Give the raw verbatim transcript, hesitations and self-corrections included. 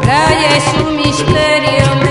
Playa es un misterio.